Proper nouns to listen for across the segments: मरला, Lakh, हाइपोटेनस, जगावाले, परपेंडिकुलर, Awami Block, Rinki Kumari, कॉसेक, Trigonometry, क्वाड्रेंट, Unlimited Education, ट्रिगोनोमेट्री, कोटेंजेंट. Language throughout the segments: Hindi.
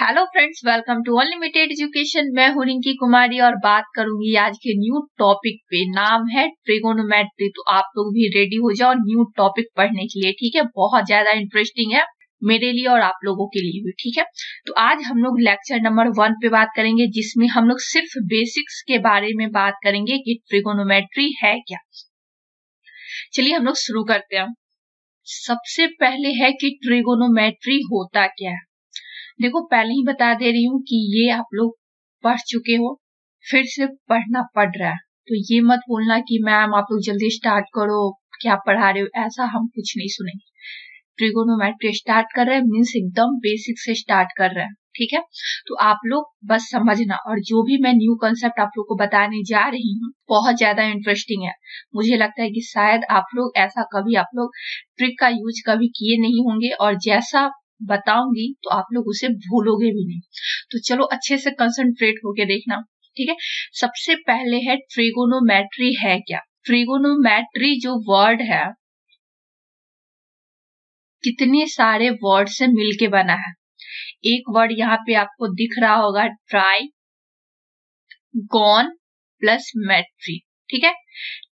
Hello friends, welcome to unlimited education. मैं हूं रिंकी कुमारी और बात करूंगी आज के न्यू टॉपिक पे। नाम है ट्रिगोनोमेट्री। तो आप लोग भी रेडी हो जाओ न्यू टॉपिक पढ़ने के लिए, ठीक है। बहुत ज्यादा इंटरेस्टिंग है मेरे लिए और आप लोगों के लिए भी, ठीक है। तो आज हम लोग लेक्चर नंबर 1 पे बात करेंगे, जिसमें हम लोग सिर्फ बेसिक्स के बारे में बात करेंगे कि ट्रिगोनोमेट्री है क्या। चलिए हम लोग शुरू करते हैं। सबसे पहले है कि ट्रिगोनोमेट्री होता क्या है। देखो, पहले ही बता दे रही हूँ कि ये आप लोग पढ़ चुके हो, फिर से पढ़ना पड़ रहा है। तो ये मत बोलना कि मैम आप लोग जल्दी स्टार्ट करो, क्या पढ़ा रहे हो, ऐसा हम कुछ नहीं सुनेंगे। ट्रिगोनोमेट्री स्टार्ट कर रहे हैं मीन्स एकदम बेसिक से स्टार्ट कर रहे हैं, ठीक है। तो आप लोग बस समझना, और जो भी मैं न्यू कंसेप्ट आप लोग को बताने जा रही हूँ बहुत ज्यादा इंटरेस्टिंग है। मुझे लगता है कि शायद आप लोग ऐसा कभी आप लोग ट्रिक का यूज कभी किए नहीं होंगे, और जैसा बताऊंगी तो आप लोग उसे भूलोगे भी नहीं। तो चलो अच्छे से कंसंट्रेट होके देखना, ठीक है। सबसे पहले है ट्रिगोनोमेट्री है क्या। ट्रिगोनोमेट्री जो वर्ड है कितने सारे वर्ड से मिलके बना है। एक वर्ड यहाँ पे आपको दिख रहा होगा, ट्राई गॉन प्लस मैट्री, ठीक है।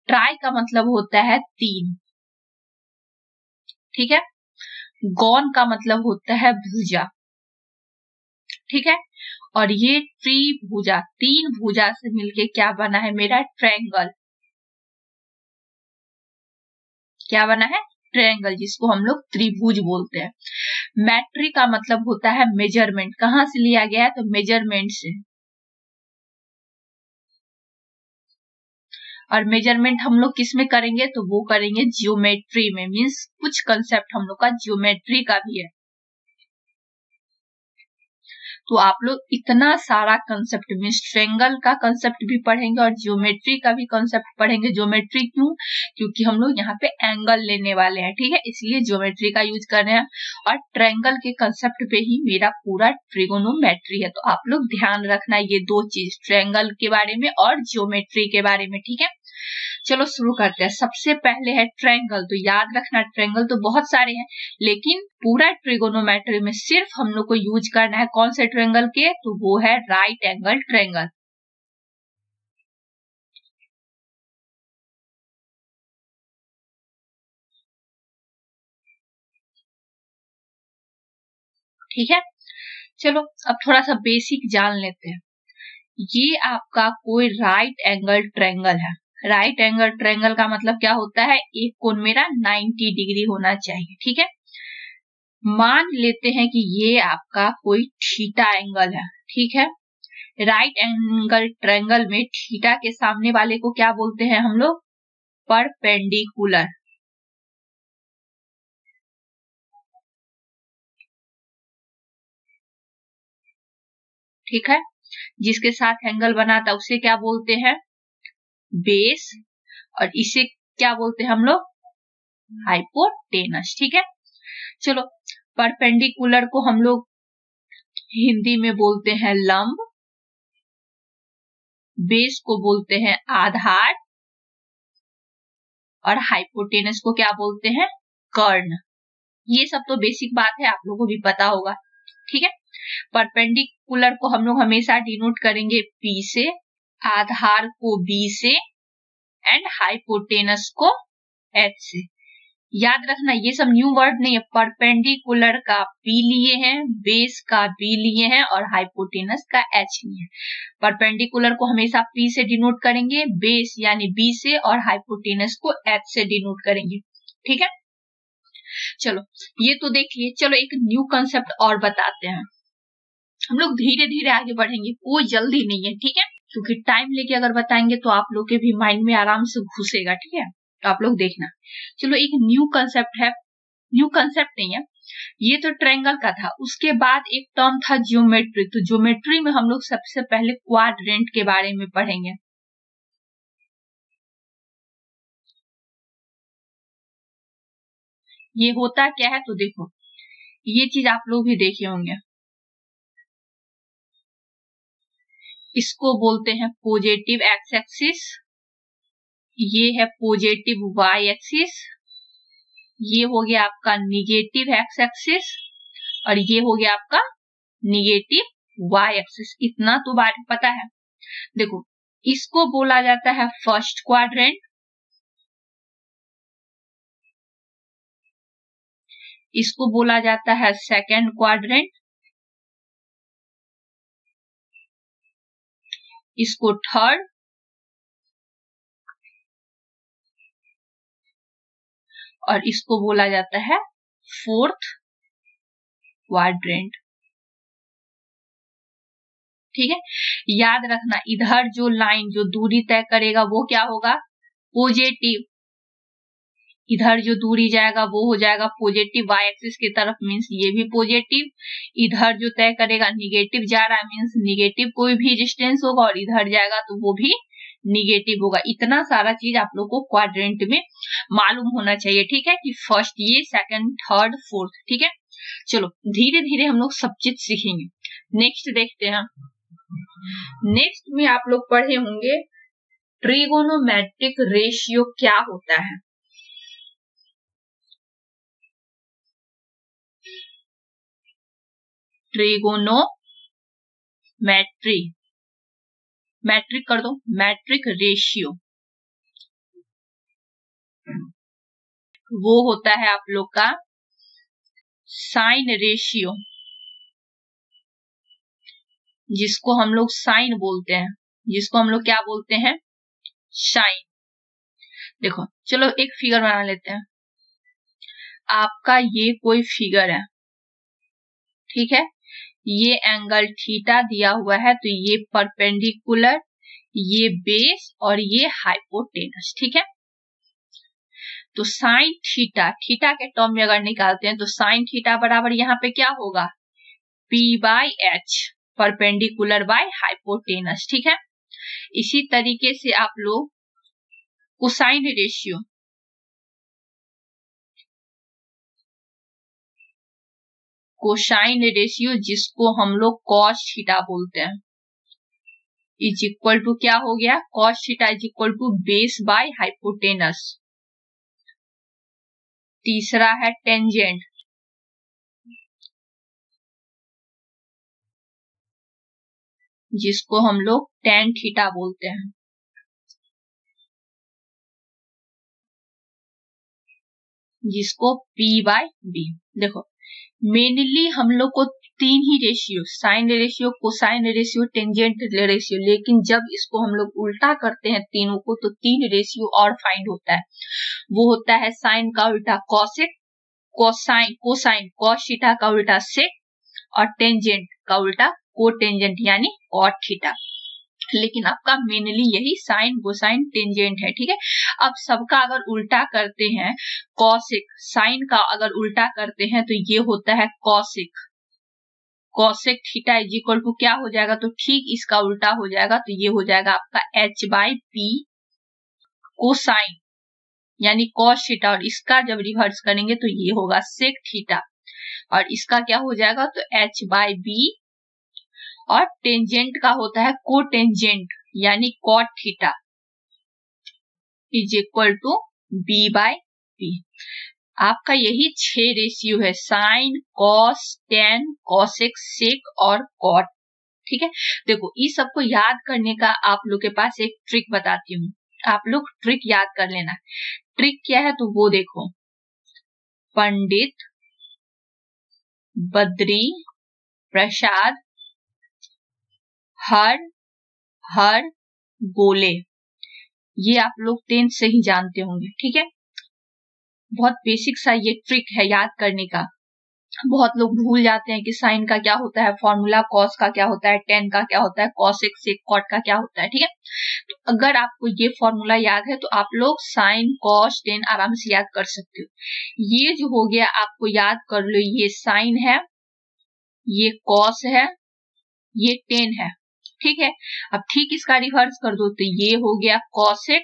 ट्राई का मतलब होता है तीन, ठीक है। गॉन का मतलब होता है भुजा, ठीक है। और ये त्रिभुजा, तीन भुजा से मिलके क्या बना है मेरा ट्रायंगल। क्या बना है? ट्रायंगल, जिसको हम लोग त्रिभुज बोलते हैं। मैट्री का मतलब होता है मेजरमेंट। कहाँ से लिया गया है? तो मेजरमेंट से। और मेजरमेंट हम लोग किस में करेंगे? तो वो करेंगे ज्योमेट्री में। मींस कुछ कंसेप्ट हम लोग का ज्योमेट्री का भी है। तो आप लोग इतना सारा कंसेप्ट मींस ट्रायंगल का कंसेप्ट भी पढ़ेंगे और ज्योमेट्री का भी कंसेप्ट पढ़ेंगे। ज्योमेट्री क्यों? क्योंकि हम लोग यहाँ पे एंगल लेने वाले हैं, ठीक है, इसलिए ज्योमेट्री का यूज कर रहे हैं। और ट्रायंगल के कंसेप्ट पे ही मेरा पूरा ट्रिगोनोमेट्री है। तो आप लोग ध्यान रखना ये दो चीज, ट्रायंगल के बारे में और ज्योमेट्री के बारे में, ठीक है। चलो शुरू करते हैं। सबसे पहले है ट्रायंगल। तो याद रखना, ट्रायंगल तो बहुत सारे हैं, लेकिन पूरा ट्रिगोनोमेट्री में सिर्फ हम लोग को यूज करना है कौन से ट्रायंगल के? तो वो है राइट एंगल ट्रायंगल। ठीक है, चलो अब थोड़ा सा बेसिक जान लेते हैं। ये आपका कोई राइट एंगल ट्रायंगल है। राइट एंगल ट्रायंगल का मतलब क्या होता है? एक कोण मेरा 90 डिग्री होना चाहिए, ठीक है। मान लेते हैं कि ये आपका कोई थीटा एंगल है, ठीक है। राइट एंगल ट्रायंगल में थीटा के सामने वाले को क्या बोलते हैं हम लोग? परपेंडिकुलर। ठीक है, जिसके साथ एंगल बना था उसे क्या बोलते हैं? बेस। और इसे क्या बोलते हैं हम लोग? हाइपोटेनस, ठीक है। चलो, परपेंडिकुलर को हम लोग हिंदी में बोलते हैं लंब, बेस को बोलते हैं आधार, और हाइपोटेनस को क्या बोलते हैं? कर्ण। ये सब तो बेसिक बात है, आप लोगों को भी पता होगा, ठीक है। परपेंडिकुलर को हम लोग हमेशा डिनोट करेंगे P से, आधार को B से, एंड हाइपोटेनस को H से। याद रखना ये सब न्यू वर्ड नहीं है। परपेंडिकुलर का P लिए हैं, बेस का B लिए हैं, और हाइपोटेनस का H लिए है। परपेंडिकुलर को हमेशा P से डिनोट करेंगे, बेस यानी B से, और हाइपोटेनस को H से डिनोट करेंगे, ठीक है। चलो ये तो देख लिए। चलो एक न्यू कंसेप्ट और बताते हैं। हम लोग धीरे धीरे आगे बढ़ेंगे, कोई जल्दी नहीं है, ठीक है, क्योंकि टाइम लेके अगर बताएंगे तो आप लोग के भी माइंड में आराम से घुसेगा, ठीक है। तो आप लोग देखना। चलो एक न्यू कंसेप्ट है, न्यू कंसेप्ट नहीं है, ये तो ट्रायंगल का था। उसके बाद एक टर्म था ज्योमेट्री। तो ज्योमेट्री में हम लोग सबसे पहले क्वाड्रेंट के बारे में पढ़ेंगे। ये होता क्या है? तो देखो, ये चीज आप लोग भी देखे होंगे। इसको बोलते हैं पॉजिटिव एक्स एक्सिस, ये है पॉजिटिव वाई एक्सिस, ये हो गया आपका निगेटिव एक्स एक्सिस, और ये हो गया आपका निगेटिव y एक्सिस, इतना तो बात पता है। देखो इसको बोला जाता है फर्स्ट क्वाड्रेंट, इसको बोला जाता है सेकंड क्वाड्रेंट, इसको थर्ड और इसको बोला जाता है फोर्थ क्वाड्रेंट। ठीक है, याद रखना इधर जो लाइन जो दूरी तय करेगा वो क्या होगा, पॉजिटिव। इधर जो दूरी जाएगा वो हो जाएगा पॉजिटिव y एक्सिस की तरफ, मीन्स ये भी पॉजिटिव। इधर जो तय करेगा निगेटिव जा रहा है, मीन्स निगेटिव कोई भी डिस्टेंस होगा, और इधर जाएगा तो वो भी निगेटिव होगा। इतना सारा चीज आप लोग को क्वाड्रेंट में मालूम होना चाहिए। ठीक है कि फर्स्ट ये, सेकंड, थर्ड, फोर्थ। ठीक है, चलो धीरे धीरे हम लोग सब चीज सीखेंगे। नेक्स्ट देखते हैं, नेक्स्ट में आप लोग पढ़े होंगे ट्रिगोनोमेट्रिक रेशियो क्या होता है। ट्रिगोनोमेट्री, मैट्रिक कर दो, मैट्रिक रेशियो वो होता है आप लोग का साइन रेशियो, जिसको हम लोग साइन बोलते हैं, जिसको हम लोग क्या बोलते हैं, साइन। देखो चलो एक फिगर बना लेते हैं, आपका ये कोई फिगर है, ठीक है, ये एंगल थीटा दिया हुआ है, तो ये परपेंडिकुलर, ये बेस और ये हाइपोटेनस। ठीक है, तो साइन थीटा, थीटा के टर्म में अगर निकालते हैं तो साइन थीटा बराबर यहाँ पे क्या होगा, P by H, परपेंडिकुलर by हाइपोटेनस। ठीक है, इसी तरीके से आप लोग कोसाइन रेशियो, कोसाइन रेशियो जिसको हम लोग कॉस थीटा बोलते हैं, इज इक्वल टू क्या हो गया, cos theta is equal to base by हाइपोटेनस। तीसरा है टेंजेंट, जिसको हम लोग टेन थीटा बोलते हैं। जिसको p बाई बी। देखो मेनली हम लोग को तीन ही ratio, sine ratio, cosine ratio, tangent ratio, लेकिन जब इसको हम लोग उल्टा करते हैं तीनों को तो तीन रेशियो और फाइंड होता है। वो होता है साइन का उल्टा कॉसेक, cosine, cosine cos theta का उल्टा सेक, और टेंजेंट का उल्टा कोटेंजेंट यानी कॉट थीटा। लेकिन आपका मेनली यही साइन, कोसाइन, टेंजेंट है। ठीक है, अब सबका अगर उल्टा करते हैं, कॉसेक, साइन का अगर उल्टा करते हैं तो ये होता है कॉसेक, कॉसेक theta is equal to क्या हो जाएगा, तो ठीक इसका उल्टा हो जाएगा, तो ये हो जाएगा आपका एच बाई पी कोसाइन यानी कॉस थीटा, और इसका जब रिवर्स करेंगे तो ये होगा सेक थीटा, और इसका क्या हो जाएगा, तो एच बाई बी। और टेंजेंट का होता है कोटेंजेंट यानी cot theta is equal to B by B. आपका यही छह रेशियो है, sine, cos, tan, कॉसेक, sec और कॉट। ठीक है, देखो इस सबको याद करने का आप लोग के पास एक ट्रिक बताती हूँ, आप लोग ट्रिक याद कर लेना। ट्रिक क्या है तो वो देखो, पंडित बद्री प्रसाद हर हर बोले, ये आप लोग 10th से ही जानते होंगे। ठीक है, बहुत बेसिक सा ये ट्रिक है याद करने का, बहुत लोग भूल जाते हैं कि साइन का क्या होता है फॉर्मूला, कॉस का क्या होता है, टेन का क्या होता है, कॉसेक, सेक, कॉट का क्या होता है। ठीक है, तो अगर आपको ये फॉर्मूला याद है तो आप लोग साइन, कॉस, टेन आराम से याद कर सकते हो। ये जो हो गया आपको याद कर लो, ये साइन है, ये कॉस है, ये टेन है। ठीक है, अब ठीक इसका रिवर्स कर दो तो ये हो गया कॉसेक,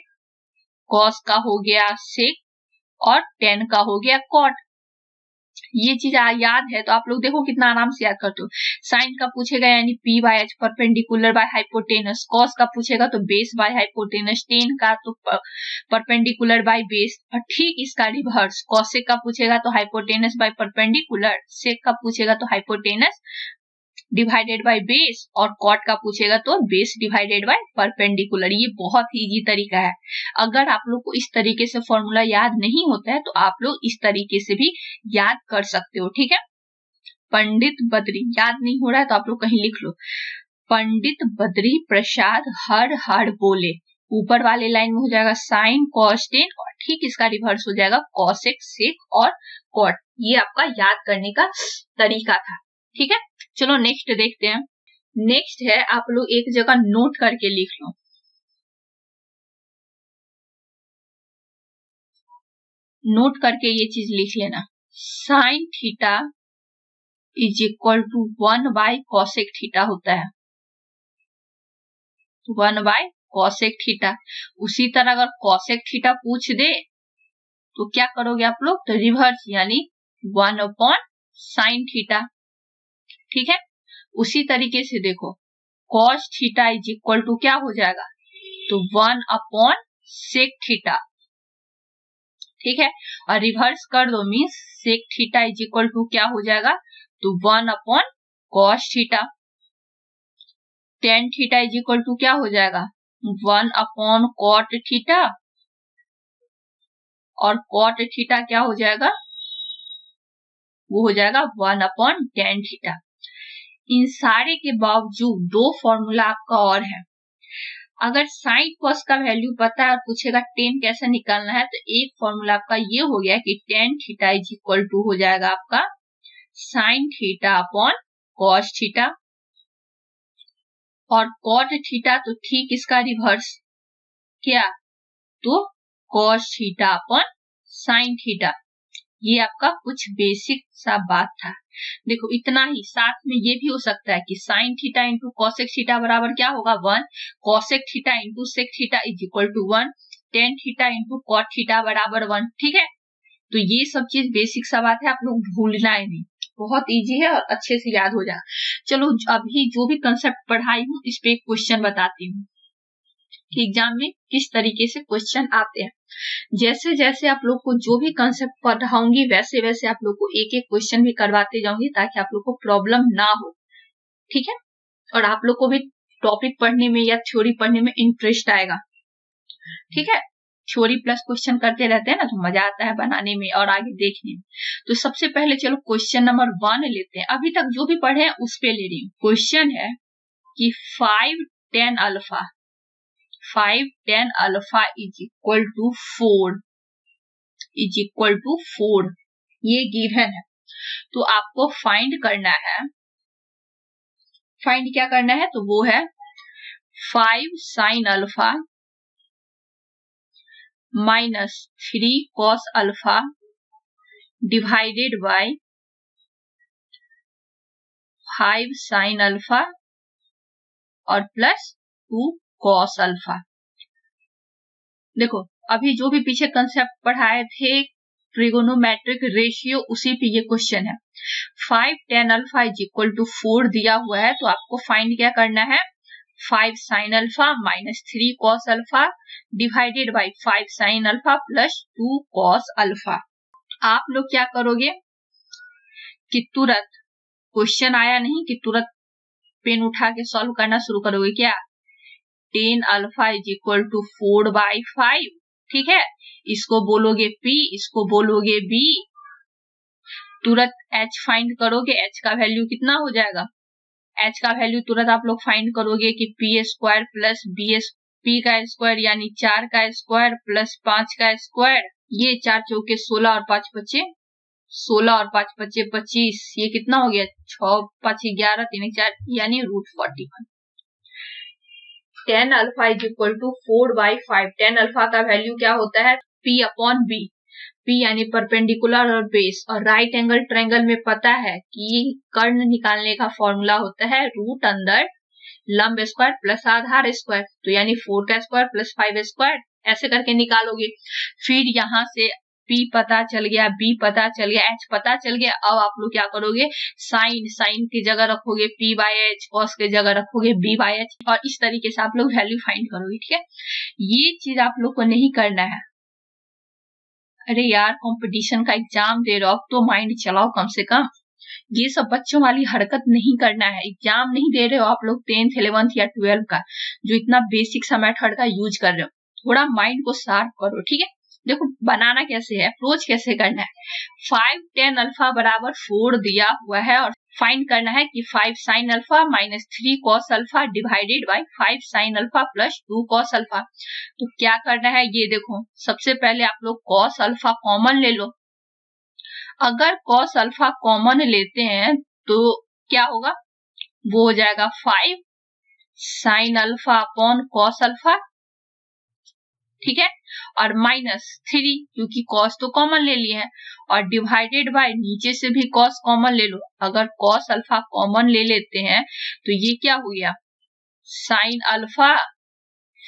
कॉस का हो गया सेक और टेन का हो गया कॉट। ये चीज याद है तो आप लोग देखो कितना आराम से याद करते हो। साइन का पूछेगा यानी P by H, परपेंडिकुलर by हाइपोटेनस। Cos का पूछेगा तो बेस बाय हाइपोटेनस। टेन का तो परपेंडिकुलर बाय बेस, और ठीक इसका रिवर्स। कॉसेक का पूछेगा तो हाइपोटेनस बाय परपेंडिकुलर, सेक का पूछेगा तो हाइपोटेनस डिवाइडेड बाय बेस, और कॉट का पूछेगा तो बेस डिवाइडेड बाय परपेंडिकुलर। ये बहुत इजी तरीका है। अगर आप लोग को इस तरीके से फॉर्मूला याद नहीं होता है तो आप लोग इस तरीके से भी याद कर सकते हो, ठीक है। पंडित बद्री, याद नहीं हो रहा है तो आप लोग कहीं लिख लो, पंडित बद्री प्रसाद हर हर बोले। ऊपर वाले लाइन में हो जाएगा साइन कॉस टेन, और ठीक इसका रिवर्स हो जाएगा कॉसेक सेक और कॉट। ये आपका याद करने का तरीका था, ठीक है। चलो नेक्स्ट देखते हैं। नेक्स्ट है, आप लोग एक जगह नोट करके लिख लो, नोट करके ये चीज लिख लेना, sine theta is equal to 1/cosec theta होता है, 1/cosec थीटा। उसी तरह अगर cosec थीटा पूछ दे तो क्या करोगे आप लोग, तो रिवर्स यानी 1/sin थीटा, ठीक है। उसी तरीके से देखो cos theta is equal to क्या हो जाएगा, तो 1/sec थीटा, ठीक है। और रिवर्स कर दो means sec theta is equal to क्या हो जाएगा, तो 1/cos theta. tan theta is equal to क्या हो जाएगा, 1/cot थीटा, और cot थीटा क्या हो जाएगा, वो हो जाएगा 1/tan थीटा। इन सारे के बावजूद दो फॉर्मूला आपका और है। अगर साइन कॉस का वैल्यू पता है और पूछेगा टेन कैसे निकालना है, तो एक फॉर्मूला आपका ये हो गया कि tan theta is equal to हो जाएगा आपका sine theta upon cos theta, और कॉट थीटा तो ठीक इसका रिवर्स क्या, तो cos theta upon sine theta. ये आपका कुछ बेसिक सा बात था। देखो इतना ही, साथ में ये भी हो सकता है कि sine theta into कॉसेक theta बराबर क्या होगा, 1, कॉसेक theta into sec theta is equal to 1, tan theta into cot theta बराबर 1, ठीक है। तो ये सब चीज बेसिक सा बात है, आप लोग भूलना ही नहीं, बहुत इजी है और अच्छे से याद हो जाएगा। चलो अभी जो भी कंसेप्ट पढ़ाई हूँ इस पे एक क्वेश्चन बताती हूँ कि एग्जाम में किस तरीके से क्वेश्चन आते हैं। जैसे जैसे आप लोग को जो भी कंसेप्ट पढ़ाऊंगी वैसे वैसे आप लोग को एक एक क्वेश्चन भी करवाते जाऊंगी, ताकि आप लोग को प्रॉब्लम ना हो, ठीक है। और आप लोग को भी टॉपिक पढ़ने में या थ्योरी पढ़ने में इंटरेस्ट आएगा, ठीक है। थ्योरी प्लस क्वेश्चन करते रहते हैं ना, तो मजा आता है बनाने में और आगे देखने में। तो सबसे पहले चलो क्वेश्चन नंबर 1 लेते हैं। अभी तक जो भी पढ़े हैं उस पे ले रही हूँ। क्वेश्चन है कि 5 tan alpha is equal to 4 ये गिवन है, तो आपको फाइंड करना है। फाइंड क्या करना है, तो वो है 5 sin alpha minus 3 cos alpha divided by 5 sin alpha और प्लस 2 cos अल्फा। देखो अभी जो भी पीछे कंसेप्ट पढ़ाए थे ट्रिगोनोमेट्रिक रेशियो, उसी पे ये क्वेश्चन है। 5 tan alpha is equal to 4 दिया हुआ है, तो आपको फाइंड क्या करना है, 5 sin alpha minus 3 cos alpha divided by 5 sin alpha plus 2 cos alpha. आप लोग क्या करोगे कि तुरंत क्वेश्चन आया नहीं कि तुरंत पेन उठा के सॉल्व करना शुरू करोगे, क्या 10 अल्फा इज इक्वल टू 4/5, ठीक है। इसको बोलोगे P, इसको बोलोगे B, तुरंत H फाइंड करोगे। H का वैल्यू कितना हो जाएगा, H का वैल्यू तुरंत आप लोग फाइंड करोगे कि P² प्लस P का स्क्वायर यानी 4 का स्क्वायर प्लस 5 का स्क्वायर, ये 4 चौके 16 और 5 पचे 16 और 5 पचे 25, ये कितना हो गया 6 5 11 3 4 यानी √41। 10 alpha is equal to 4/5। 10 alpha का वैल्यू क्या होता है, P अपॉन B। P यानी परपेंडिकुलर और बेस, और राइट एंगल ट्रायंगल में पता है कि कर्ण निकालने का फॉर्मूला होता है रूट अंदर लंब स्क्वायर प्लस आधार स्क्वायर, तो यानी 4 का स्क्वायर प्लस 5 स्क्वायर, ऐसे करके निकालोगे। फिर यहाँ से P पता चल गया, B पता चल गया, H पता चल गया। अब आप लोग क्या करोगे, साइन की जगह रखोगे P/H, कॉस की जगह रखोगे B/H, और इस तरीके से आप लोग वैल्यू फाइंड करोगे, ठीक है। ये चीज आप लोग को नहीं करना है। अरे यार, कंपटीशन का एग्जाम दे रहे हो, अब तो माइंड चलाओ कम से कम। ये सब बच्चों वाली हरकत नहीं करना है। एग्जाम नहीं दे रहे हो आप लोग 10th 11th या 12th का, जो इतना बेसिक सा मेथड का यूज कर रहे हो। थोड़ा माइंड को शार्प करो, ठीक है। देखो बनाना कैसे है, अप्रोच कैसे करना है। 5 tan अल्फा बराबर 4 दिया हुआ है और फाइंड करना है कि 5 sin alpha - 3 cos alpha / 5 sin alpha + 2 cos alpha. तो क्या करना है ये देखो, सबसे पहले आप लोग cos अल्फा कॉमन ले लो। अगर cos अल्फा कॉमन लेते हैं तो क्या होगा, वो हो जाएगा 5 sin अल्फा / cos अल्फा, ठीक है, और -3 क्योंकि cos तो कॉमन ले लिए हैं, और डिवाइडेड बाय नीचे से भी cos कॉमन ले लो। अगर cos अल्फा कॉमन ले लेते हैं तो ये क्या हो गया, sin अल्फा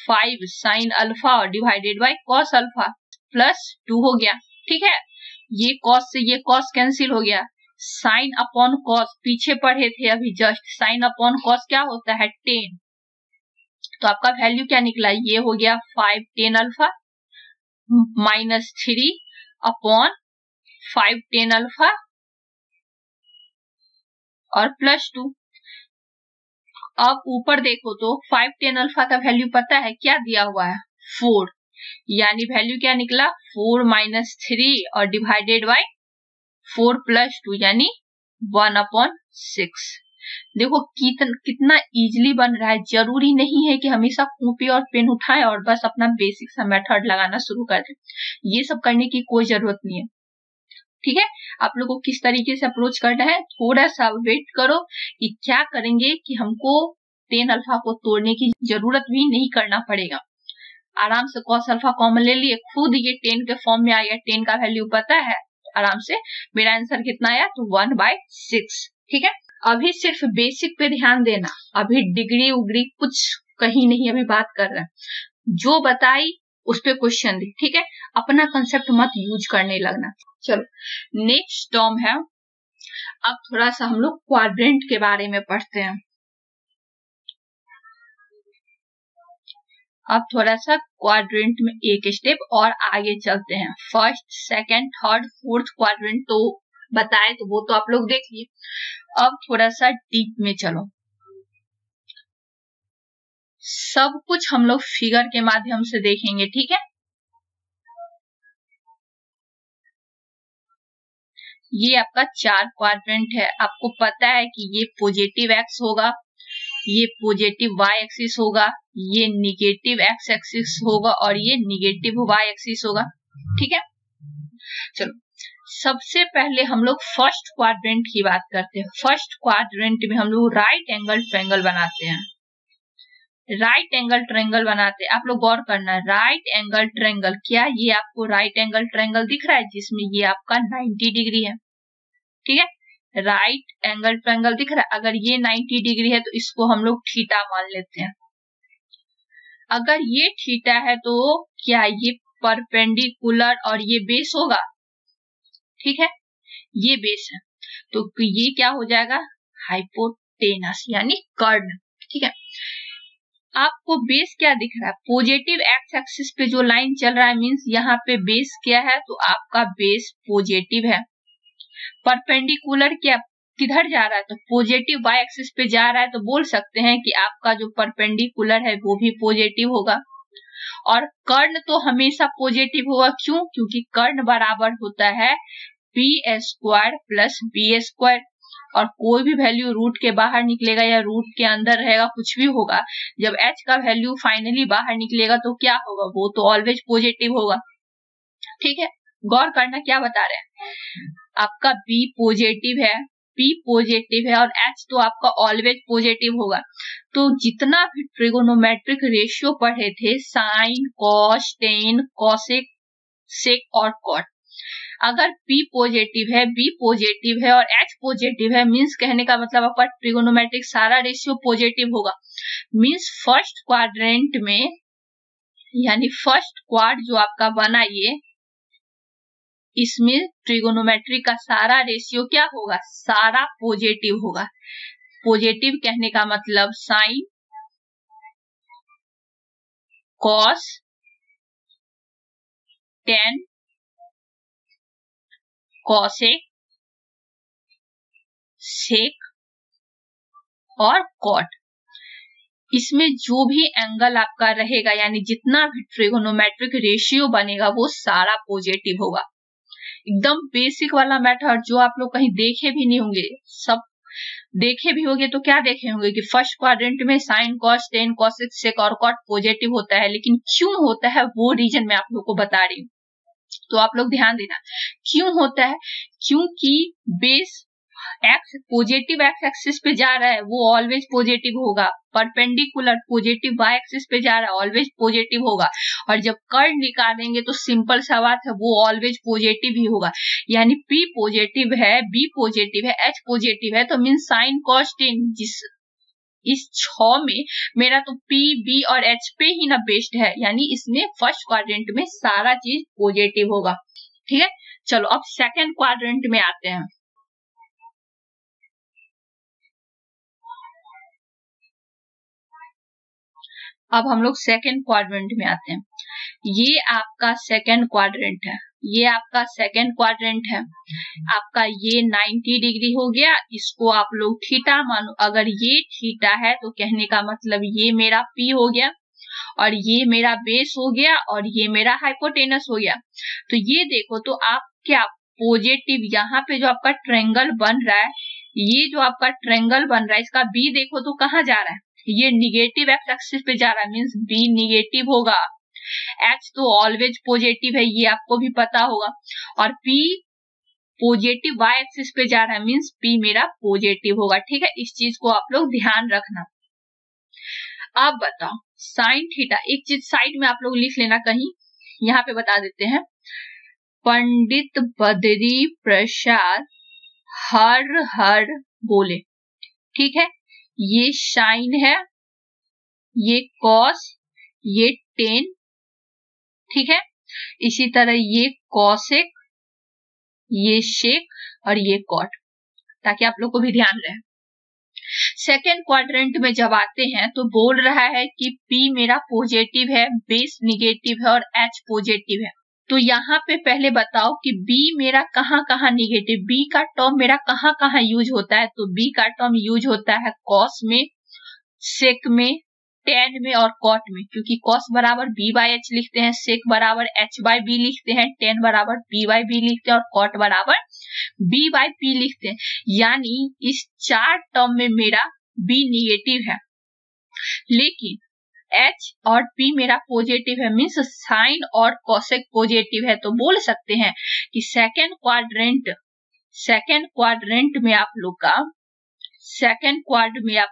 5 sin अल्फा और डिवाइडेड बाय cos अल्फा + 2 हो गया, ठीक है। ये cos से ये cos कैंसिल हो गया। sin अपॉन cos पीछे पढ़े थे अभी जस्ट, sin अपॉन cos क्या होता है 10। तो आपका वैल्यू क्या निकला, ये हो गया 5 tan alpha - 3 upon 5 tan alpha और +2। अब ऊपर देखो तो 5 tan अल्फा का वैल्यू पता है क्या दिया हुआ है, 4, यानी वैल्यू क्या निकला 4 - 3 और डिवाइडेड बाय 4 + 2 यानी 1/6। देखो कितना इजीली बन रहा है। जरूरी नहीं है कि हमेशा कॉपी और पेन उठाएं और बस अपना बेसिक सा मेथड लगाना शुरू कर दें, ये सब करने की कोई जरूरत नहीं है, ठीक है। आप लोगों को किस तरीके से अप्रोच करना है, थोड़ा सा वेट करो कि क्या करेंगे कि हमको 10 अल्फा को तोड़ने की जरूरत भी नहीं करना पड़ेगा। आराम से cos अल्फा कॉमन ले लिए, खुद ये 10 के फॉर्म में आया, 10 का वैल्यू पता है आराम से। मेरा आंसर कितना आया, तो 1/6, ठीक है। अभी सिर्फ बेसिक पे ध्यान देना, अभी डिग्री उग्री कुछ कहीं नहीं, अभी बात कर रहे हैं जो बताई उस पे क्वेश्चन दी, ठीक है। अपना कंसेप्ट मत यूज करने लगना। चलो नेक्स्ट टर्म है, अब थोड़ा सा हम लोग क्वाड्रेंट के बारे में पढ़ते हैं। अब थोड़ा सा क्वाड्रेंट में एक स्टेप और आगे चलते हैं। 1st 2nd 3rd 4th क्वाड्रेंट तो बताए, तो वो तो आप लोग देख लिए। अब थोड़ा सा डीप में चलो। सब कुछ हम लोग फिगर के माध्यम से देखेंगे, ठीक है। ये आपका 4 क्वाड्रेंट है। आपको पता है कि ये पॉजिटिव x होगा, ये पॉजिटिव y एक्सिस होगा, ये -x एक्सिस होगा और ये -y एक्सिस होगा, ठीक है। चलो सबसे पहले हम लोग 1st क्वाड्रेंट की बात करते हैं। 1st क्वाड्रेंट में हम लोग राइट एंगल ट्रायंगल बनाते हैं, राइट एंगल ट्रायंगल बनाते हैं। आप लोग गौर करना, राइट एंगल ट्रायंगल, क्या ये आपको राइट एंगल ट्रायंगल दिख रहा है जिसमें ये आपका 90 डिग्री है, ठीक है। राइट एंगल ट्रायंगल दिख रहा है। अगर ये 90 डिग्री है तो इसको हम लोग थीटा मान लेते हैं। अगर ये थीटा है तो क्या ये परपेंडिकुलर और ये बेस होगा, ठीक है, ये बेस है। तो ये क्या हो जाएगा, हाइपोटेनस यानी कर्ण, ठीक है। आपको बेस क्या दिख रहा है, पॉजिटिव x एक्सिस पे जो लाइन चल रहा है मींस यहाँ पे बेस क्या है, तो आपका बेस पॉजिटिव है। परपेंडिकुलर क्या किधर जा रहा है, तो पॉजिटिव y एक्सिस पे जा रहा है, तो बोल सकते हैं कि आपका जो परपेंडिकुलर है वो भी पॉजिटिव होगा। और कर्ण तो हमेशा पॉजिटिव होगा, क्यों, क्योंकि कर्ण बराबर होता है p² + b², और कोई भी वैल्यू रूट के बाहर निकलेगा या रूट के अंदर रहेगा, कुछ भी होगा, जब h का वैल्यू फाइनली बाहर निकलेगा तो क्या होगा, वो तो ऑलवेज पॉजिटिव होगा, ठीक है। गौर करना क्या बता रहे हैं, आपका b पॉजिटिव है, p पॉजिटिव है और h तो आपका ऑलवेज पॉजिटिव होगा। तो जितना भी ट्रिगोनोमेट्रिक रेशियो पढ़े थे, sine cos tan कॉसेक sec और कॉट, अगर p पॉजिटिव है, b पॉजिटिव है और h पॉजिटिव है, मींस कहने का मतलब आपका ट्रिगोनोमेट्रिक सारा रेशियो पॉजिटिव होगा। मींस 1st क्वाड्रेंट में, यानी 1st क्वाड जो आपका बना ये, इसमें ट्रिगोनोमेट्री का सारा रेशियो क्या होगा, सारा पॉजिटिव होगा। पॉजिटिव कहने का मतलब sine cos tan कॉसेक sec और कॉट। इसमें जो भी एंगल आपका रहेगा यानी जितना भी ट्रिगोनोमेट्रिक रेशियो बनेगा वो सारा पॉजिटिव होगा। एकदम बेसिक वाला मेथड जो आप लोग कहीं देखे भी नहीं होंगे, सब देखे भी होंगे तो क्या देखे होंगे कि फर्स्ट क्वाड्रेंट में sine cos tan cos sec और कॉट पॉजिटिव होता है, लेकिन क्यों होता है वो रीजन मैं आप लोग को बता रही हूँ, तो आप लोग ध्यान देना क्यों होता है। क्योंकि base X positive X axis पे जा रहा है वो ऑलवेज पॉजिटिव होगा, परपेंडिकुलर पॉजिटिव वाई एक्सिस पे जा रहा है ऑलवेज पॉजिटिव होगा, और जब कर्व निकालेंगे तो सिंपल सा बात है वो ऑलवेज पॉजिटिव ही होगा। यानी पी पॉजिटिव है, बी पॉजिटिव है, एच पॉजिटिव है, तो मीन साइन कॉस टेन जिस इस 6 में मेरा तो P, B और H पे ही ना बेस्ड है, यानी इसमें फर्स्ट क्वाड्रेंट में सारा चीज पॉजिटिव होगा। ठीक है, चलो अब सेकंड क्वाड्रेंट में आते हैं। अब हम लोग सेकंड क्वाड्रेंट में आते हैं। ये आपका सेकंड क्वाड्रेंट है, ये आपका सेकंड क्वाड्रेंट है, आपका ये 90 डिग्री हो गया, इसको आप लोग थीटा मानो। अगर ये थीटा है तो कहने का मतलब ये मेरा पी हो गया और ये मेरा बेस हो गया और ये मेरा हाइपोटेनस हो गया। तो ये देखो तो आप क्या पॉजिटिव, यहाँ पे जो आपका ट्रेंगल बन रहा है, ये जो आपका ट्रेंगल बन रहा है इसका बी देखो तो कहाँ जा रहा है, ये निगेटिव एक्स एक्सिस पे जा रहा है, मीन्स बी निगेटिव होगा। एच तो ऑलवेज पॉजिटिव है, ये आपको भी पता होगा, और पी पॉजिटिव वाई एक्सिस पे जा रहा है, मीन्स पी मेरा पॉजिटिव होगा। ठीक है, इस चीज को आप लोग ध्यान रखना। अब बताओ साइन थीटा, एक चीज साइड में आप लोग लिख लेना, कहीं यहाँ पे बता देते हैं। पंडित बद्री प्रसाद हर हर बोले। ठीक है, ये साइन है, ये कॉस, ये टेन, ठीक है, इसी तरह ये कॉसेक, ये शेक और ये कॉट, ताकि आप लोग को भी ध्यान रहे। सेकेंड क्वाड्रेंट में जब आते हैं तो बोल रहा है कि पी मेरा पॉजिटिव है, बेस निगेटिव है और एच पॉजिटिव है। तो यहाँ पे पहले बताओ कि B मेरा कहाँ कहाँ निगेटिव, B का टर्म मेरा कहाँ कहाँ यूज होता है, तो B का टर्म यूज होता है कॉस में, सेक में, टेन में और कॉट में, क्योंकि कॉस बराबर B बाई एच लिखते हैं, सेक बराबर एच बाई बी लिखते हैं, टेन बराबर B बाई बी लिखते हैं और कॉट बराबर B बाई पी लिखते हैं। यानी इस चार टर्म में मेरा B निगेटिव है, लेकिन एच और पी मेरा पॉजिटिव है, मीन्स साइन और कॉसेक पॉजिटिव है। तो बोल सकते हैं कि सेकेंड क्वाड्रेंट में आप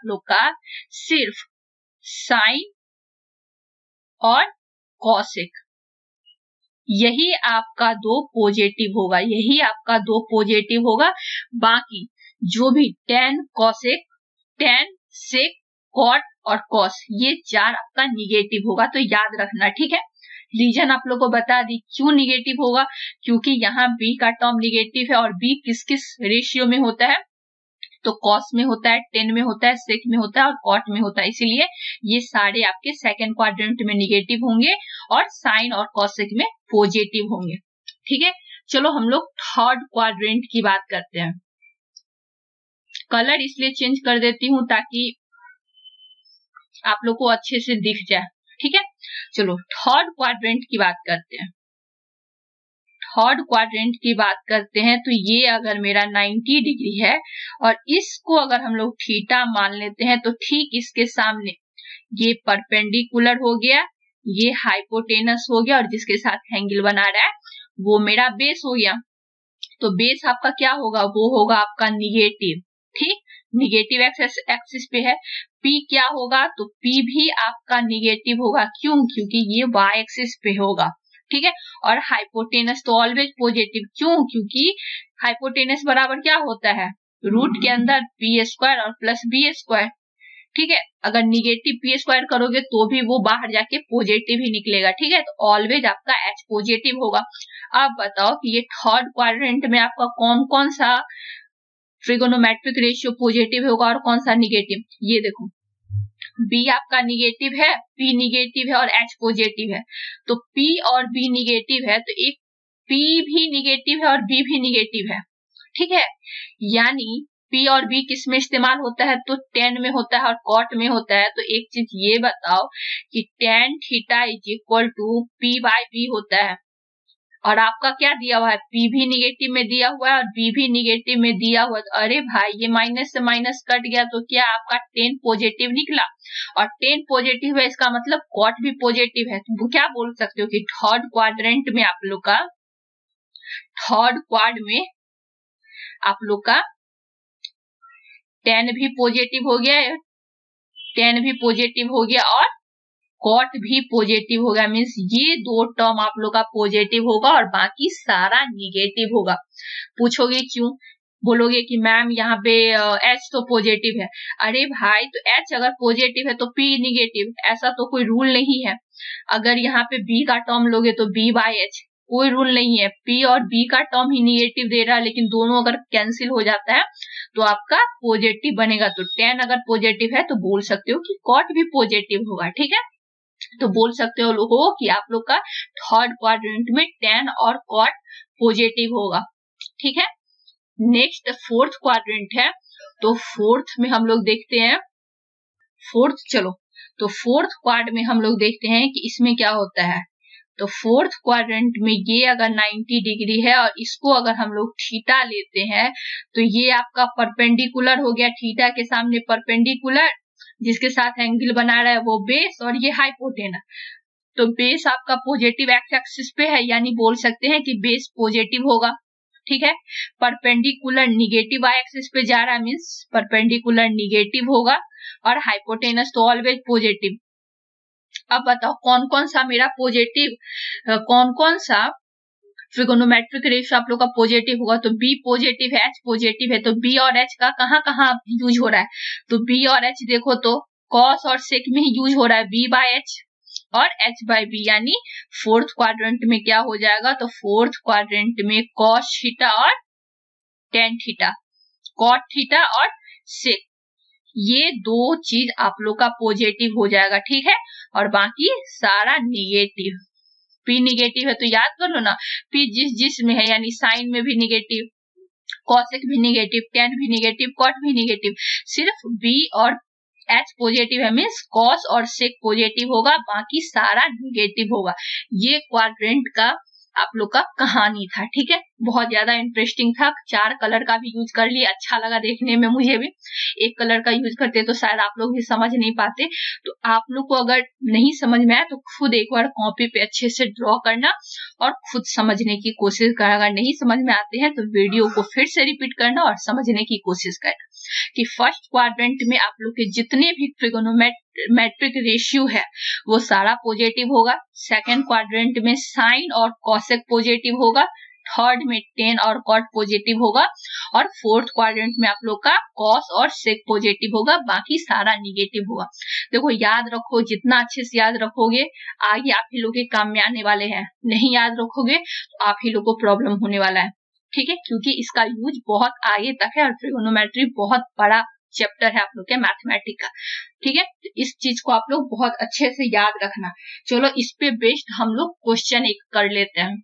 लोग का सिर्फ साइन और कॉसेक, यही आपका दो पॉजिटिव होगा, बाकी जो भी tan कॉसेक, tan sec, cot और कॉस, ये चार आपका निगेटिव होगा। तो याद रखना, ठीक है। रीजन आप लोगों को बता दी क्यों निगेटिव होगा, क्योंकि यहाँ बी का टर्म निगेटिव है और बी किस किस रेशियो में होता है, तो कॉस में होता है, टेन में होता है, सेक में होता है और कॉट में होता है, इसीलिए ये सारे आपके सेकेंड क्वाड्रेंट में निगेटिव होंगे और साइन और कॉसेक में पॉजिटिव होंगे। ठीक है, चलो हम लोग थर्ड क्वाड्रेंट की बात करते हैं। कलर इसलिए चेंज कर देती हूँ ताकि आप लोग को अच्छे से दिख जाए। ठीक है, चलो थर्ड क्वाड्रेंट की बात करते हैं। तो ये अगर मेरा 90 डिग्री है और इसको अगर हम लोग थीटा मान लेते हैं तो ठीक इसके सामने ये परपेंडिकुलर हो गया, ये हाइपोटेनस हो गया और जिसके साथ एंगल बना रहा है वो मेरा बेस हो गया। तो बेस आपका क्या होगा, वो होगा आपका निगेटिव। ठीक, निगेटिव एक्सिस पे है। P क्या होगा, तो P भी आपका निगेटिव होगा, क्यों, क्योंकि ये Y एक्सिस पे होगा। ठीक है, और हाइपोटेनस तो ऑलवेज पॉजिटिव, क्यों, क्योंकि हाइपोटेनस बराबर क्या होता है, रूट के अंदर पी स्क्वायर और प्लस बी स्क्वायर। ठीक है, अगर निगेटिव पी स्क्वायर करोगे तो भी वो बाहर जाके पॉजिटिव ही निकलेगा। ठीक है, तो ऑलवेज आपका H पॉजिटिव होगा। अब बताओ कि ये थर्ड क्वाड्रेंट में आपका कौन कौन सा ट्रिगोनोमेट्रिक रेशियो पॉजिटिव होगा और कौन सा निगेटिव। ये देखो, बी आपका निगेटिव है, पी निगेटिव है और एच पॉजिटिव है। तो पी और बी निगेटिव है, तो एक पी भी निगेटिव है और बी भी निगेटिव है। ठीक है, यानी पी और बी किस में इस्तेमाल होता है, तो टेन में होता है और कॉट में होता है। तो एक चीज ये बताओ कि tan theta is equal to P by B होता है, और आपका क्या दिया हुआ है, पी भी निगेटिव में दिया हुआ है और बी भी निगेटिव में दिया हुआ है। तो अरे भाई ये माइनस से माइनस कट गया, तो क्या आपका टेन पॉजिटिव निकला, और टेन पॉजिटिव है इसका मतलब कॉट भी पॉजिटिव है। तो क्या बोल सकते हो कि थर्ड क्वाड्रेंट में आप लोग का, थर्ड क्वाड में आप लोग का टेन भी पॉजिटिव हो गया, टेन भी पॉजिटिव हो गया और कॉट भी पॉजिटिव होगा। मीन्स ये दो टर्म आप लोग का पॉजिटिव होगा और बाकी सारा निगेटिव होगा। पूछोगे क्यों, बोलोगे कि मैम यहाँ पे एच तो पॉजिटिव है। अरे भाई तो एच अगर पॉजिटिव है तो पी निगेटिव, ऐसा तो कोई रूल नहीं है। अगर यहाँ पे बी का टर्म लोगे तो बी बाय एच, कोई रूल नहीं है, पी और बी का टर्म ही निगेटिव दे रहा है, लेकिन दोनों अगर कैंसिल हो जाता है तो आपका पॉजिटिव बनेगा। तो टेन अगर पॉजिटिव है तो बोल सकते हो कि कॉट भी पॉजिटिव होगा, ठीक है। तो बोल सकते हो लोगों कि आप लोग का थर्ड क्वाड्रेंट में टेन और कॉट पॉजिटिव होगा, ठीक है। नेक्स्ट फोर्थ क्वाड्रेंट है, तो फोर्थ में हम लोग देखते हैं, फोर्थ चलो तो फोर्थ क्वाड में हम लोग देखते हैं कि इसमें क्या होता है। तो फोर्थ क्वाड्रेंट में ये अगर 90 डिग्री है और इसको अगर हम लोग थीटा लेते हैं तो ये आपका परपेंडिकुलर हो गया, थीटा के सामने परपेंडिकुलर, जिसके साथ एंगल बना रहा है वो बेस, और ये हाइपोटेनस। तो बेस आपका पॉजिटिव एक्स एक्सिस पे है, यानी बोल सकते हैं कि बेस पॉजिटिव होगा, ठीक है। परपेंडिकुलर निगेटिव वाई एक्सिस पे जा रहा है, मीन्स परपेंडिकुलर निगेटिव होगा, और हाइपोटेनस तो ऑलवेज पॉजिटिव। अब बताओ कौन कौन सा मेरा पॉजिटिव, कौन कौन सा ट्रिगोनोमेट्रिक रेशो आप लोग का पॉजिटिव होगा। तो बी पॉजिटिव है, एच पॉजिटिव है, तो बी और एच का कहाँ कहाँ यूज हो रहा है, तो बी और एच देखो तो कॉस और सेक में ही यूज हो रहा है, बी बाय एच और एच बाय बी। यानी फोर्थ क्वाड्रेंट में क्या हो जाएगा, तो फोर्थ क्वाड्रेंट में कॉस थीटा और टेन थीटा, कॉट थीटा और सेक, ये दो चीज आप लोग का पॉजिटिव हो जाएगा, ठीक है। और बाकी सारा निगेटिव, पी निगेटिव है तो याद कर लो ना, पी जिस जिस में है, यानी साइन में भी निगेटिव, कॉसेक भी निगेटिव, टेन भी निगेटिव, कॉट भी निगेटिव, सिर्फ बी और एच पॉजिटिव है, मीन्स कॉस और सेक पॉजिटिव होगा, बाकी सारा निगेटिव होगा। ये क्वाड्रेंट का आप लोग का कहानी था, ठीक है। बहुत ज्यादा इंटरेस्टिंग था, चार कलर का भी यूज कर लिया, अच्छा लगा देखने में मुझे भी। एक कलर का यूज करते तो शायद आप लोग भी समझ नहीं पाते। तो आप लोग को अगर नहीं समझ में आया तो खुद एक बार कॉपी पे अच्छे से ड्रॉ करना और खुद समझने की कोशिश करना। अगर नहीं समझ में आते हैं तो वीडियो को फिर से रिपीट करना और समझने की कोशिश करना कि फर्स्ट क्वाड्रेंट में आप लोग के जितने भी ट्रिगोनोमेट्रिक रेशियो है वो सारा पॉजिटिव होगा। सेकेंड क्वाड्रेंट में साइन और कॉसेक पॉजिटिव होगा, थर्ड में टेन और कॉट पॉजिटिव होगा, और फोर्थ क्वाड्रेंट में आप लोग का कॉस और सेक पॉजिटिव होगा, बाकी सारा निगेटिव होगा। देखो याद रखो, जितना अच्छे से याद रखोगे आगे आप ही लोग के काम में आने वाले हैं, नहीं याद रखोगे तो आप ही लोग को प्रॉब्लम होने वाला है, ठीक है। क्योंकि इसका यूज बहुत आगे तक है और ट्रिगोनोमेट्री बहुत बड़ा चैप्टर है आप लोग के मैथमेटिक्स का, ठीक है। तो इस चीज को आप लोग बहुत अच्छे से याद रखना। चलो इस पे बेस्ड हम लोग क्वेश्चन एक कर लेते हैं।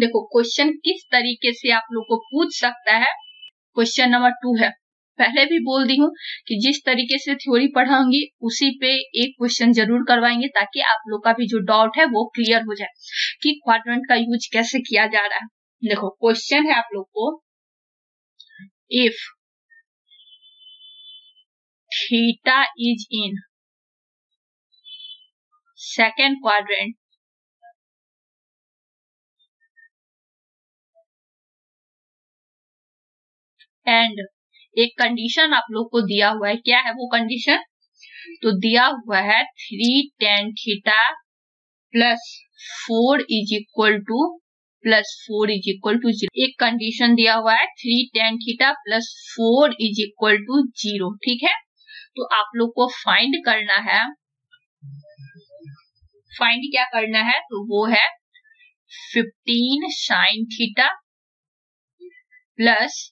देखो क्वेश्चन किस तरीके से आप लोग को पूछ सकता है। क्वेश्चन नंबर 2 है, पहले भी बोल दी हूँ कि जिस तरीके से थ्योरी पढ़ाऊंगी उसी पे एक क्वेश्चन जरूर करवाएंगे, ताकि आप लोग का भी जो डाउट है वो क्लियर हो जाए कि क्वाड्रेंट का यूज कैसे किया जा रहा है। देखो क्वेश्चन है आप लोग को, if theta is in second क्वाड्रेंट and, एक कंडीशन आप लोग को दिया हुआ है, क्या है वो कंडीशन, तो दिया हुआ है 3 tan theta plus 4 is equal to 0। एक कंडीशन दिया हुआ है 3 tan theta plus 4 is equal to 0, ठीक है। तो आप लोग को फाइंड करना है, फाइंड क्या करना है, तो वो है 15 sin theta plus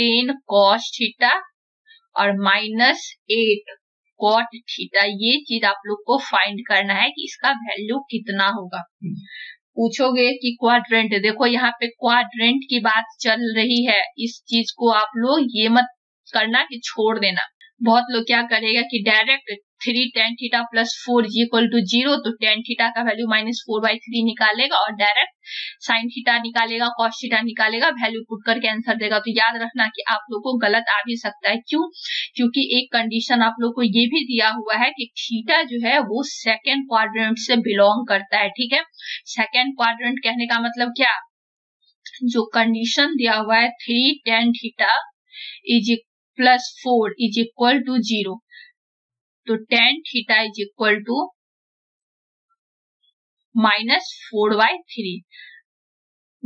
10 cos theta और -8 cot थीटा। ये चीज आप लोग को फाइंड करना है कि इसका वैल्यू कितना होगा। पूछोगे कि क्वाड्रेंट, देखो यहाँ पे क्वाड्रेंट की बात चल रही है, इस चीज को आप लोग ये मत करना कि छोड़ देना। बहुत लोग क्या करेगा कि डायरेक्ट 3 tan θ + 4 = 0, तो tan थीटा का वैल्यू -4/3 निकालेगा और डायरेक्ट sin थीटा निकालेगा, cos थीटा निकालेगा, वैल्यू पुट करके आंसर देगा। तो याद रखना कि आप लोग को गलत आ भी सकता है, क्यों? क्योंकि एक कंडीशन आप लोग को ये भी दिया हुआ है कि थीटा जो है वो सेकंड क्वाड्रेंट से बिलोंग करता है। ठीक है, सेकंड क्वाड्रेंट कहने का मतलब क्या, जो कंडीशन दिया हुआ है 3 tan θ + 4 = 0, तो tan थीटा -4/3।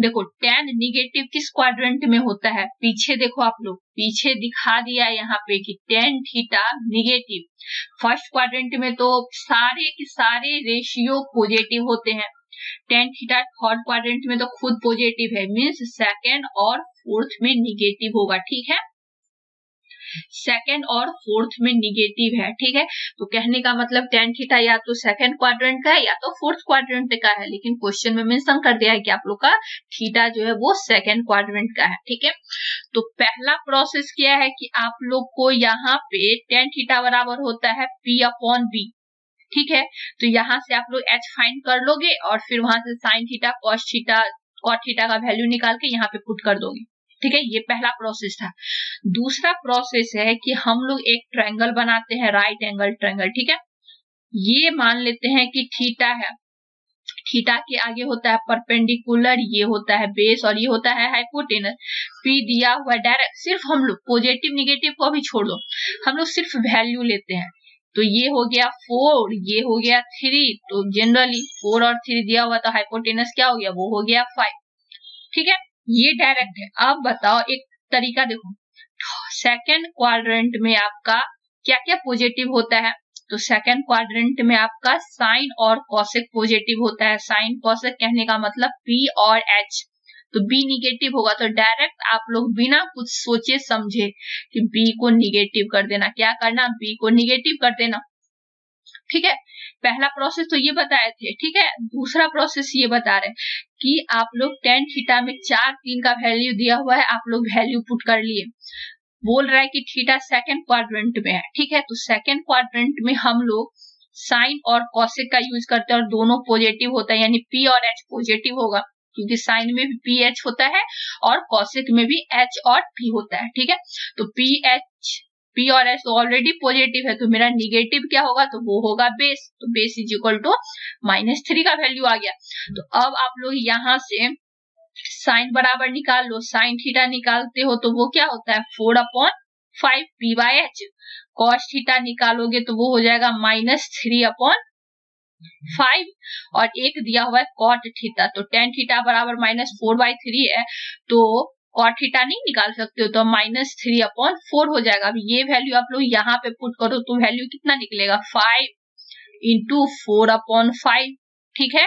देखो tan निगेटिव किस क्वाड्रेंट में होता है, पीछे देखो आप लोग, पीछे दिखा दिया यहाँ पे कि tan theta negative. First क्वाड्रेंट में तो सारे के सारे रेशियो पॉजिटिव होते हैं, tan थीटा थर्ड क्वाड्रेंट में तो खुद पॉजिटिव है, मीन्स सेकेंड और फोर्थ में निगेटिव होगा। ठीक है, सेकेंड और फोर्थ में निगेटिव है। ठीक है, तो कहने का मतलब tan थीटा या तो सेकेंड क्वाड्रेंट का है या तो फोर्थ क्वाड्रेंट का है, लेकिन क्वेश्चन में मेंशन कर दिया है कि आप लोग का थीटा जो है वो सेकेंड क्वाड्रेंट का है। ठीक है, तो पहला प्रोसेस क्या है कि आप लोग को यहाँ पे tan थीटा बराबर होता है P/B। ठीक है, तो यहाँ से आप लोग H फाइंड कर लोगे और फिर वहां से sin थीटा, cos थीटा और थीटा का वैल्यू निकाल के यहाँ पे पुट कर दोगे। ठीक है, ये पहला प्रोसेस था। दूसरा प्रोसेस है कि हम लोग एक ट्रायंगल बनाते हैं, राइट एंगल ट्रायंगल। ठीक है, ये मान लेते हैं कि थीटा है, थीटा के आगे होता है परपेंडिकुलर, ये होता है बेस और ये होता है हाइपोटेनस। पी दिया हुआ डायरेक्ट, सिर्फ हम लोग पॉजिटिव निगेटिव को भी छोड़ दो, हम लोग सिर्फ वैल्यू लेते हैं। तो ये हो गया 4, ये हो गया 3, तो जनरली 4 और 3 दिया हुआ, तो हाइपोटेनस क्या हो गया, वो हो गया 5। ठीक है, ये डायरेक्ट है। अब बताओ एक तरीका, देखो सेकंड क्वाड्रेंट में आपका क्या क्या पॉजिटिव होता है, तो सेकंड क्वाड्रेंट में आपका साइन और कोसेक पॉजिटिव होता है। साइन कोसेक कहने का मतलब पी और एच, तो बी निगेटिव होगा। तो डायरेक्ट आप लोग बिना कुछ सोचे समझे कि बी को निगेटिव कर देना, क्या करना, बी को निगेटिव कर देना। ठीक है, पहला प्रोसेस तो ये बताए थे। ठीक है, दूसरा प्रोसेस ये बता रहे हैं कि आप लोग tan थीटा में 4, 3 का वैल्यू दिया हुआ है, आप लोग वैल्यू पुट कर लिए, बोल रहा है कि थीटा सेकंड क्वाड्रेंट में है। ठीक है, तो सेकंड क्वाड्रेंट में हम लोग साइन और कोसेक का यूज करते हैं और दोनों पॉजिटिव होता है, यानी पी और एच पॉजिटिव होगा, क्योंकि साइन में भी पी एच होता है और कोसेक में भी एच और पी होता है। ठीक है, तो पी और एस ऑलरेडी पॉजिटिव है, तो मेरा निगेटिव क्या होगा, तो वो होगा बेस, तो बेस = -3 का वैल्यू आ गया। तो अब आप लोग यहाँ से साइन बराबर निकाल लो, साइन थीटा निकालते हो तो वो क्या होता है 4/5 P/H। कॉस थीटा निकालोगे तो वो हो जाएगा -3/5 और एक दिया हुआ है कॉट थीटा, तो tan थीटा बराबर -4/3 है, तो कॉट थीटा नहीं निकाल सकते हो, तो -3/4 हो जाएगा। अब ये वैल्यू आप लोग यहाँ पे पुट करो तो वैल्यू कितना निकलेगा 5 × 4/5। ठीक है,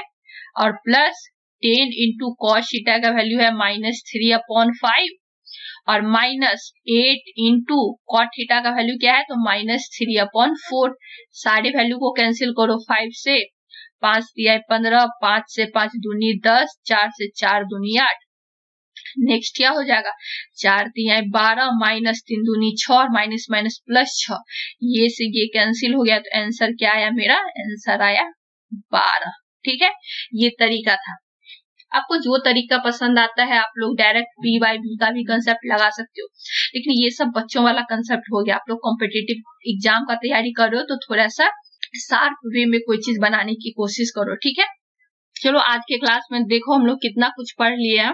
और प्लस 10 × कॉस थीटा का वैल्यू है -3/5 और -8 × कॉट थीटा का वैल्यू क्या है, तो -3/4। सारे वैल्यू को कैंसिल करो, 5 से 5 दिया 15, 5 से 5 दूनी 10, 4 से 4 दूनी 8। नेक्स्ट क्या हो जाएगा 4 × 3 = 12, -3 × 2 = 6 और -−+6, ये से ये कैंसिल हो गया, तो आंसर क्या आया, मेरा आंसर आया 12। ठीक है, ये तरीका था। आपको जो तरीका पसंद आता है आप लोग डायरेक्ट P/B का भी कंसेप्ट लगा सकते हो, लेकिन ये सब बच्चों वाला कंसेप्ट हो गया। आप लोग कॉम्पिटिटिव एग्जाम का तैयारी कर रहे हो तो थोड़ा सा शार्प वे में कोई चीज बनाने की कोशिश करो। ठीक है, चलो आज के क्लास में देखो हम लोग कितना कुछ पढ़ लिए हैं।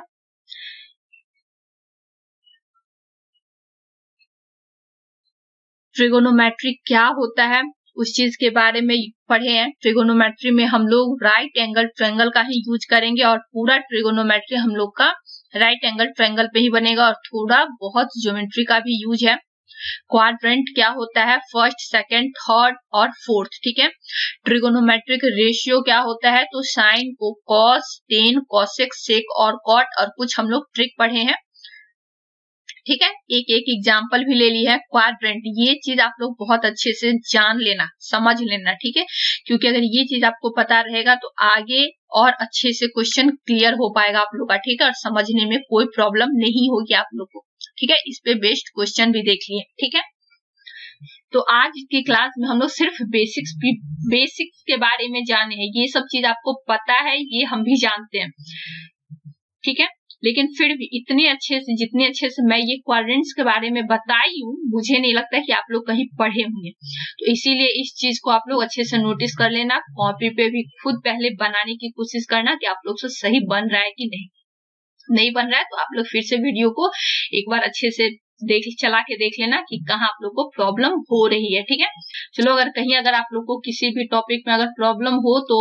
ट्रिगोनोमेट्री क्या होता है उस चीज के बारे में पढ़े हैं। ट्रिगोनोमेट्री में हम लोग राइट एंगल ट्रायंगल का ही यूज करेंगे और पूरा ट्रिगोनोमेट्री हम लोग का राइट एंगल ट्रायंगल पे ही बनेगा और थोड़ा बहुत ज्योमेट्री का भी यूज है। क्वाड्रेंट क्या होता है, 1st, 2nd, 3rd और 4th। ठीक है, ट्रिगोनोमेट्रिक रेशियो क्या होता है, तो साइन को cos, tan, cosec, sec और cot और कुछ हम लोग ट्रिक पढ़े हैं। ठीक है, एक एक एग्जाम्पल भी ले ली है। क्वाड्रेंट ये चीज आप लोग बहुत अच्छे से जान लेना, समझ लेना, ठीक है, क्योंकि अगर ये चीज आपको पता रहेगा तो आगे और अच्छे से क्वेश्चन क्लियर हो पाएगा आप लोग का, ठीक है, और समझने में कोई प्रॉब्लम नहीं होगी आप लोग को, ठीक है। इस पे बेस्ड क्वेश्चन भी देख लिए, ठीक है। तो आज की क्लास में हम लोग सिर्फ बेसिक्स के बारे में जाने हैं। ये सब चीज आपको पता है, ये हम भी जानते हैं, ठीक है, लेकिन फिर भी इतने अच्छे से, जितने अच्छे से मैं ये क्वाड्रेंट्स के बारे में बताई हूँ, मुझे नहीं लगता कि आप लोग कहीं पढ़े होंगे, तो इसीलिए इस चीज को आप लोग अच्छे से नोटिस कर लेना। कॉपी पे भी खुद पहले बनाने की कोशिश करना कि आप लोग से सही बन रहा है कि नहीं बन रहा है, तो आप लोग फिर से वीडियो को एक बार अच्छे से चला के देख लेना कि कहाँ आप लोग को प्रॉब्लम हो रही है, ठीक है। चलो, अगर कहीं अगर आप लोग को किसी भी टॉपिक में अगर प्रॉब्लम हो तो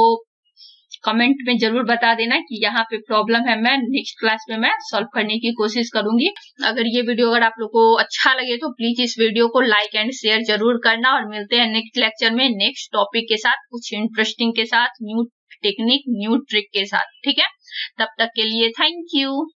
कमेंट में जरूर बता देना कि यहाँ पे प्रॉब्लम है, मैं नेक्स्ट क्लास में मैं सॉल्व करने की कोशिश करूंगी। अगर ये वीडियो अगर आप लोग को अच्छा लगे तो प्लीज इस वीडियो को लाइक एंड शेयर जरूर करना, और मिलते हैं नेक्स्ट लेक्चर में नेक्स्ट टॉपिक के साथ, कुछ इंटरेस्टिंग के साथ, न्यू टेक्निक, न्यू ट्रिक के साथ, ठीक है। तब तक के लिए थैंक यू।